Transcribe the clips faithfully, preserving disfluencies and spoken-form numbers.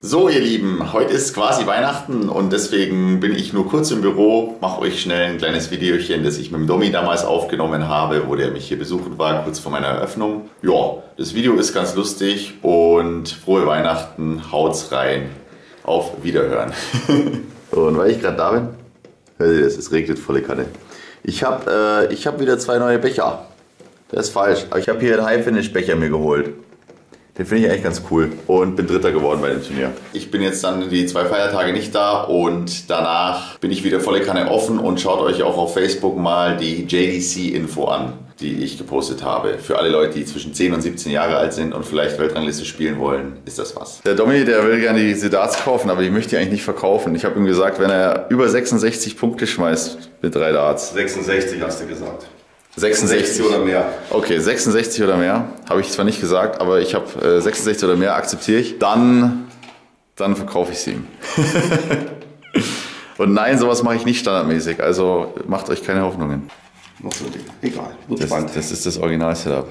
So ihr Lieben, heute ist quasi Weihnachten und deswegen bin ich nur kurz im Büro, mache euch schnell ein kleines Videochen, das ich mit dem Domi damals aufgenommen habe, wo der mich hier besuchen war, kurz vor meiner Eröffnung. Ja, das Video ist ganz lustig und frohe Weihnachten, haut's rein, auf Wiederhören. Und weil ich gerade da bin, hört ihr das, es regnet volle Kanne. Ich habe äh, ich hab wieder zwei neue Becher, das ist falsch, aber ich habe hier einen High-Finish-Becher mir geholt. Den finde ich eigentlich ganz cool und bin Dritter geworden bei dem Turnier. Ich bin jetzt dann die zwei Feiertage nicht da und danach bin ich wieder volle Kanne offen und schaut euch auch auf Facebook mal die J D C-Info an, die ich gepostet habe. Für alle Leute, die zwischen zehn und siebzehn Jahre alt sind und vielleicht Weltrangliste spielen wollen, ist das was. Der Domi, der will gerne diese Darts kaufen, aber ich möchte die eigentlich nicht verkaufen. Ich habe ihm gesagt, wenn er über sechsundsechzig Punkte schmeißt mit drei Darts. sechsundsechzig hast du gesagt. sechsundsechzig oder mehr. Okay, sechsundsechzig oder mehr. Habe ich zwar nicht gesagt, aber ich habe äh, sechsundsechzig oder mehr akzeptiere ich. Dann, dann verkaufe ich sie ihm. Und nein, sowas mache ich nicht standardmäßig. Also macht euch keine Hoffnungen. Noch so, egal. Das, das ist das Original-Setup.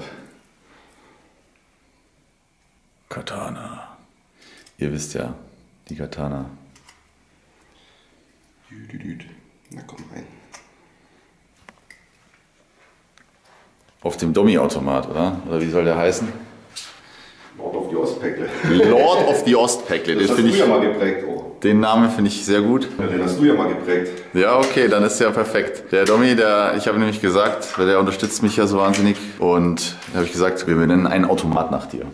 Katana. Ihr wisst ja, die Katana. Na komm rein. Auf dem Domi-Automat, oder? Oder wie soll der heißen? Lord of the Ostpackle. Lord of the Ostpackle. Das hast du ja mal geprägt, oh. Den Namen finde ich sehr gut. Ja, den hast du ja mal geprägt. Ja, okay, dann ist ja perfekt. Der Domi, der, ich habe nämlich gesagt, der unterstützt mich ja so wahnsinnig. Und da habe ich gesagt, wir benennen einen Automat nach dir.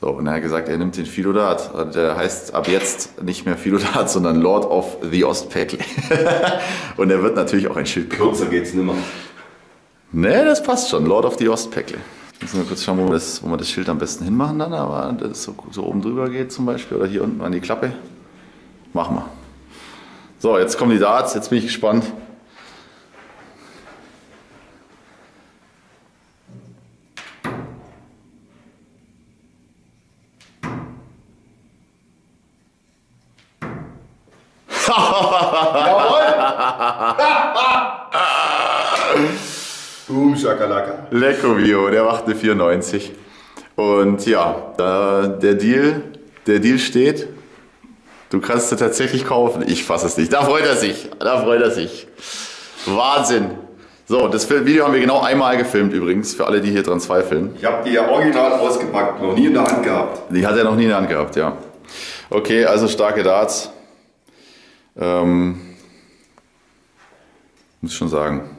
So, und er hat gesagt, er nimmt den Philodat. Der heißt ab jetzt nicht mehr Philodat, sondern Lord of the Ostpackle. Und er wird natürlich auch ein Schild bekommen. Kürzer geht's nimmer. Ne, das passt schon. Lord of the Ostpackle. Müssen wir kurz schauen, wo wir, das, wo wir das Schild am besten hinmachen dann, aber das so, so oben drüber geht zum Beispiel oder hier unten an die Klappe. Machen wir. So, jetzt kommen die Darts, jetzt bin ich gespannt. Boom, Schakalaka. Lecko Vio, der macht eine vierundneunzig. Und ja, da der Deal, der Deal steht. Du kannst es tatsächlich kaufen. Ich fasse es nicht. Da freut er sich. Da freut er sich. Wahnsinn. So, das Video haben wir genau einmal gefilmt übrigens, für alle, die hier dran zweifeln. Ich habe die ja original ausgepackt, noch nie in der Hand gehabt. Die hat er noch nie in der Hand gehabt, ja. Okay, also starke Darts. Ähm, muss schon sagen.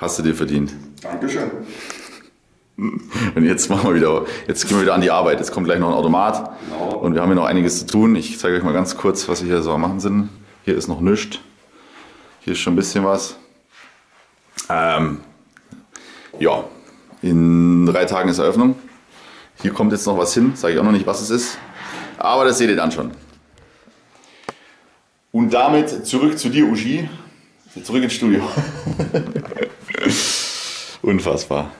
Hast du dir verdient. Dankeschön. Und jetzt machen wir wieder, jetzt gehen wir wieder an die Arbeit. Jetzt kommt gleich noch ein Automat. Genau. Und wir haben hier noch einiges zu tun. Ich zeige euch mal ganz kurz, was wir hier so am machen sind. Hier ist noch nichts. Hier ist schon ein bisschen was. Ähm, ja, in drei Tagen ist Eröffnung. Hier kommt jetzt noch was hin. Sage ich auch noch nicht, was es ist. Aber das seht ihr dann schon. Und damit zurück zu dir, Uji. Zurück ins Studio. Unfassbar.